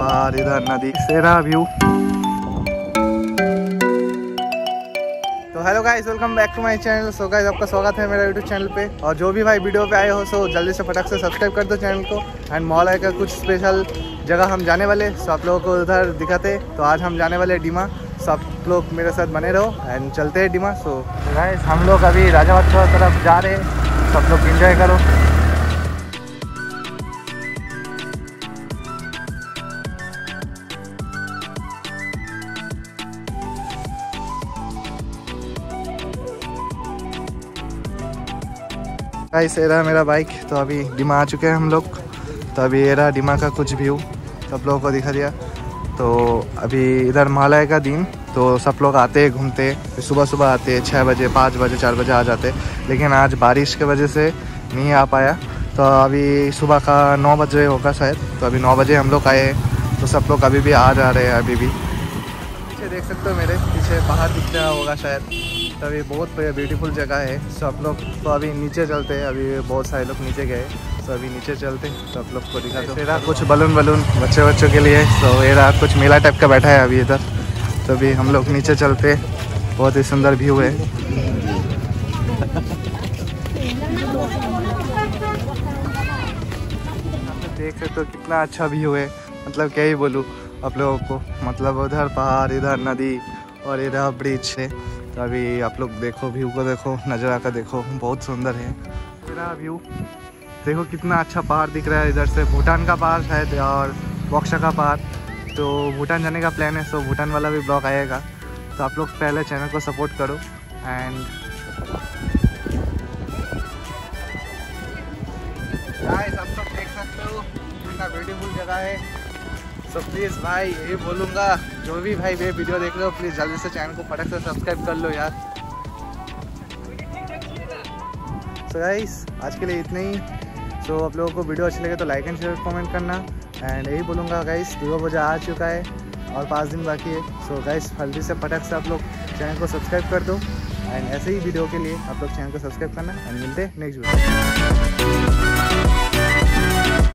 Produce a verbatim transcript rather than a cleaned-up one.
पार, इधर नदी से रहा व्यू। तो hello guys, welcome back to my channel. So guys, आपका स्वागत है मेरा यूट्यूब चैनल पे। और जो भी भाई वीडियो पे आए हो सो जल्दी से फटाक से सब्सक्राइब कर दो चैनल को। एंड मॉल का कुछ स्पेशल जगह हम जाने वाले, सो आप लोगों को उधर दिखाते। तो आज हम जाने वाले डीमा, सो आप लोग मेरे साथ बने रहो एंड चलते हैं डीमा। सो गाइस, हम लोग अभी राजा बादशाह तरफ जा रहे हैं, सब लोग इन्जॉय करो। गाइस, ये रहा मेरा बाइक। तो अभी डीमा आ चुके हैं हम लोग। तो अभी ये रहा डीमा का कुछ व्यू, सब लोगों को दिखा दिया। तो अभी इधर महालय का दिन, तो सब लोग आते हैं घूमते, सुबह सुबह आते हैं, छः बजे पाँच बजे चार बजे आ जाते। लेकिन आज बारिश के वजह से नहीं आ पाया। तो अभी सुबह का नौ बजे होगा शायद। तो अभी नौ बजे हम लोग आए हैं, तो सब लोग अभी भी आ जा रहे हैं। अभी भी पीछे देख सकते हो, मेरे पीछे बाहर दिख रहा होगा शायद। तो अभी बहुत ब्यूटीफुल जगह है। सो आप लोग तो अभी नीचे चलते हैं, अभी बहुत सारे लोग नीचे गए। सो अभी नीचे चलते हैं, तो आप लोग को दिखा दो। ये रहा कुछ बलून बलून बच्चे बच्चों के लिए। तो ये रहा कुछ मेला टाइप का बैठा है अभी इधर। तो अभी हम लोग नीचे चलते, बहुत ही सुंदर व्यू है। देख सकते हो कितना अच्छा व्यू है, मतलब क्या ही बोलूँ आप लोगों को। मतलब उधर पहाड़, इधर नदी, और इधर ब्रिज है। तो अभी आप लोग देखो व्यू को, देखो नज़ारा का, देखो बहुत सुंदर है मेरा व्यू। देखो कितना अच्छा पहाड़ दिख रहा है इधर से, भूटान का पहाड़ शायद और बक्सा का पहाड़। तो भूटान जाने का प्लान है, सो भूटान वाला भी ब्लॉग आएगा। तो आप लोग पहले चैनल को सपोर्ट करो। एंड गाइस, आप सब देख सकते हो कितना ब्यूटीफुल जगह है। सो प्लीज़ भाई, यही बोलूँगा जो भी भाई ये वीडियो देख रहे हो, प्लीज़ जल्दी से चैनल को फटाक से सब्सक्राइब कर लो यार। सो so गाइस, आज के लिए इतना ही। सो so, आप लोगों को वीडियो अच्छी लगे तो लाइक एंड शेयर कमेंट करना। एंड यही बोलूँगा गाइस, दो बजे आ चुका है और पाँच दिन बाकी है। सो so, गाइस, जल्दी से फटाक से आप लोग चैनल को सब्सक्राइब कर दो। एंड ऐसे ही वीडियो के लिए आप लोग चैनल को सब्सक्राइब करना। एंड मिलते नेक्स्ट वीडियो।